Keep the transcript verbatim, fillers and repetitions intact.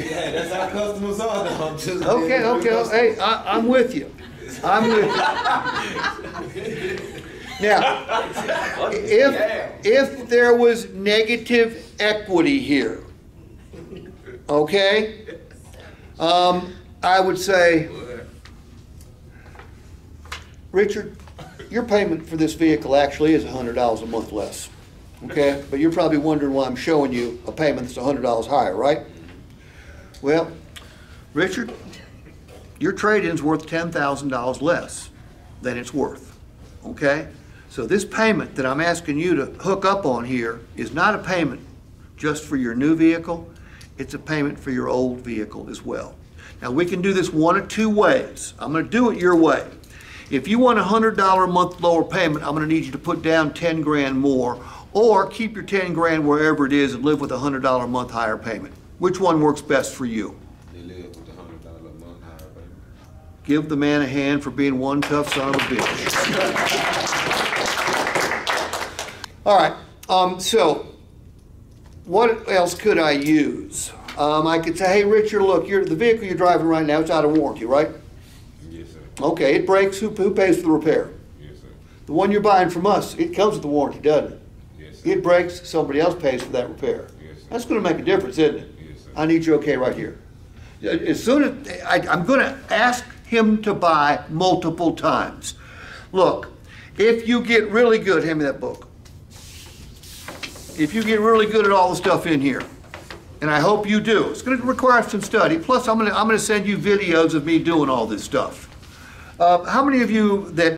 Hey, hey, that's how customers are now. Just okay, okay. Customers. Hey, I, I'm with you. I'm with you. Now, if, if there was negative equity here, okay, um, I would say, Richard, your payment for this vehicle actually is one hundred dollars a month less, okay? But you're probably wondering why I'm showing you a payment that's one hundred dollars higher, right? Well, Richard, your trade-in's worth ten thousand dollars less than it's worth, okay? So this payment that I'm asking you to hook up on here is not a payment just for your new vehicle, it's a payment for your old vehicle as well. Now we can do this one of two ways. I'm gonna do it your way. If you want a one hundred dollars a month lower payment, I'm gonna need you to put down ten grand more, or keep your ten grand wherever it is and live with a one hundred dollars a month higher payment. Which one works best for you? They live with a one hundred dollars a month higher payment. Give the man a hand for being one tough son of a bitch. All right, um, so what else could I use? Um, I could say, hey, Richard, look, you're, the vehicle you're driving right now, it's out of warranty, right? Okay, it breaks, who, who pays for the repair? Yes, sir. The one you're buying from us, it comes with the warranty, doesn't it? Yes, sir. It breaks, somebody else pays for that repair. Yes, sir. That's going to make a difference, isn't it? Yes, sir. I need your okay right here. As soon as, I, I'm going to ask him to buy multiple times. Look, if you get really good, hand me that book. If you get really good at all the stuff in here, and I hope you do, it's going to require some study. Plus, I'm going to, I'm going to send you videos of me doing all this stuff. Uh, how many of you that